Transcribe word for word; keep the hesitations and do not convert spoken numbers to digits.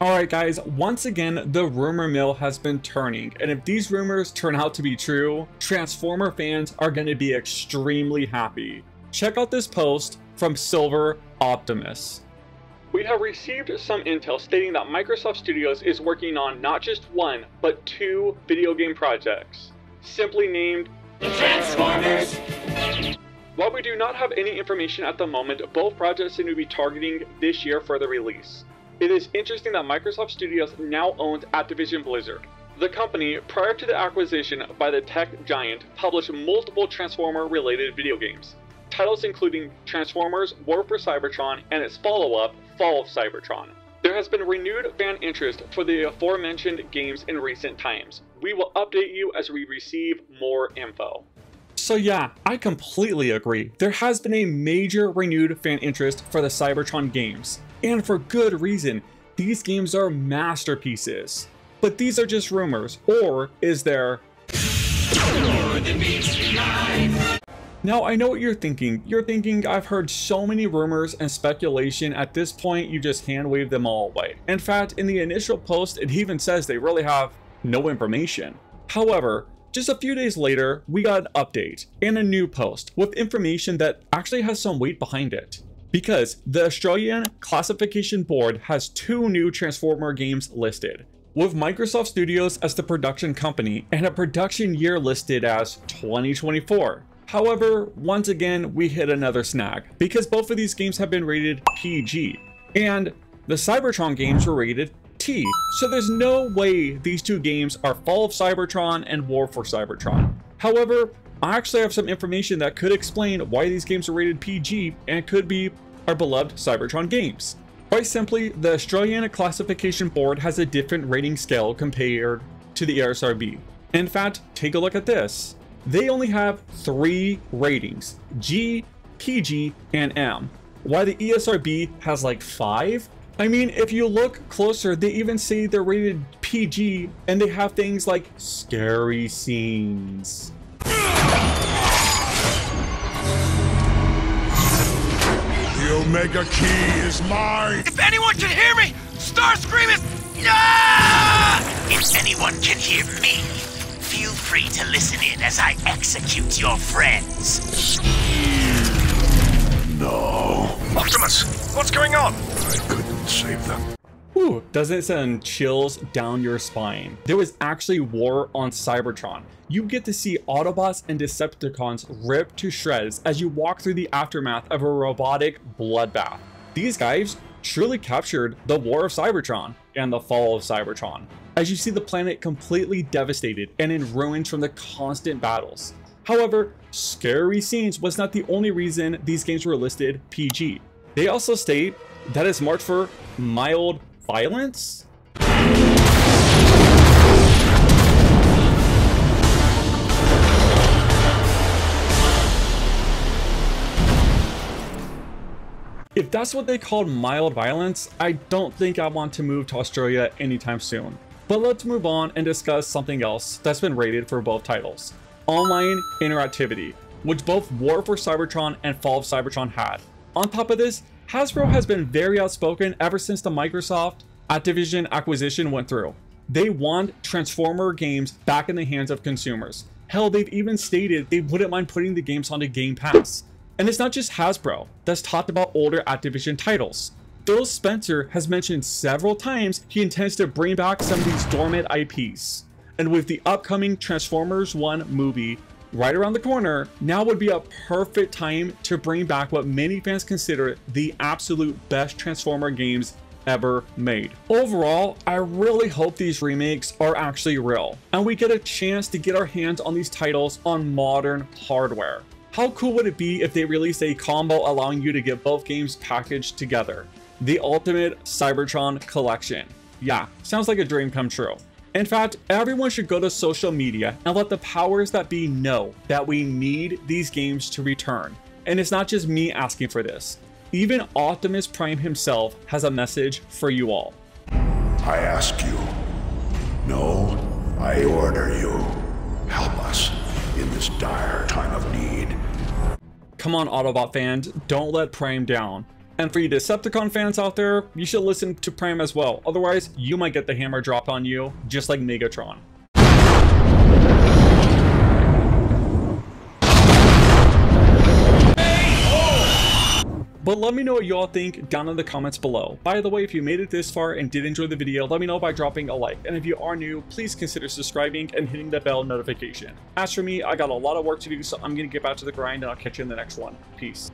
Alright guys, once again, the rumor mill has been turning, and if these rumors turn out to be true, Transformer fans are going to be extremely happy. Check out this post from Silver Optimus. We have received some intel stating that Microsoft Studios is working on not just one, but two video game projects, simply named Transformers. While we do not have any information at the moment, both projects seem to be targeting this year for the release. It is interesting that Microsoft Studios now owns Activision Blizzard. The company, prior to the acquisition by the tech giant, published multiple Transformer-related video games, titles including Transformers: War for Cybertron and its follow-up, Fall of Cybertron. There has been renewed fan interest for the aforementioned games in recent times. We will update you as we receive more info. So yeah, I completely agree. There has been a major renewed fan interest for the Cybertron games. And for good reason. These games are masterpieces. But these are just rumors, or is there more than meets the eye? Now I know what you're thinking. You're thinking, I've heard so many rumors and speculation, at this point you just hand wave them all away. In fact, in the initial post it even says they really have no information. However, just a few days later we got an update and a new post with information that actually has some weight behind it. Because the Australian Classification Board has two new Transformer games listed, with Microsoft Studios as the production company and a production year listed as twenty twenty-four. However, once again, we hit another snag because both of these games have been rated P G and the Cybertron games were rated T. So there's no way these two games are Fall of Cybertron and War for Cybertron. However, I actually have some information that could explain why these games are rated P G and could be our beloved Cybertron games. Quite simply, the Australian Classification Board has a different rating scale compared to the E S R B. In fact, take a look at this. They only have three ratings, G, P G, and M. Why the E S R B has like five? I mean, if you look closer, they even say they're rated P G and they have things like scary scenes, the Omega Key is mine! If anyone can hear me, Starscream is... Ah! If anyone can hear me, feel free to listen in as I execute your friends. No. Optimus, what's going on? I couldn't save them. Ooh, doesn't it send chills down your spine? There was actually war on Cybertron. You get to see Autobots and Decepticons ripped to shreds as you walk through the aftermath of a robotic bloodbath. These guys truly captured the War of Cybertron and the Fall of Cybertron, as you see the planet completely devastated and in ruins from the constant battles. However, scary scenes was not the only reason these games were listed P G. They also state that it's marked for mild violence? If that's what they called mild violence, I don't think I want to move to Australia anytime soon. But let's move on and discuss something else that's been rated for both titles. Online interactivity, which both War for Cybertron and Fall of Cybertron had. On top of this, Hasbro has been very outspoken ever since the Microsoft Activision acquisition went through. They want Transformer games back in the hands of consumers. Hell, they've even stated they wouldn't mind putting the games onto Game Pass. And it's not just Hasbro that's talked about older Activision titles. Phil Spencer has mentioned several times he intends to bring back some of these dormant I Ps. And with the upcoming Transformers One movie right around the corner, now would be a perfect time to bring back what many fans consider the absolute best Transformer games ever made. Overall, I really hope these remakes are actually real and we get a chance to get our hands on these titles on modern hardware. How cool would it be if they released a combo allowing you to get both games packaged together? The Ultimate Cybertron Collection. Yeah, sounds like a dream come true. In fact, everyone should go to social media and let the powers that be know that we need these games to return. And it's not just me asking for this. Even Optimus Prime himself has a message for you all. I ask you. No, I order you. Help us in this dire time of need. Come on, Autobot fans, don't let Prime down. And for you Decepticon fans out there, you should listen to Prime as well. Otherwise, you might get the hammer dropped on you, just like Megatron. But let me know what y'all think down in the comments below. By the way, if you made it this far and did enjoy the video, let me know by dropping a like. And if you are new, please consider subscribing and hitting the bell notification. As for me, I got a lot of work to do, so I'm gonna get back to the grind and I'll catch you in the next one. Peace.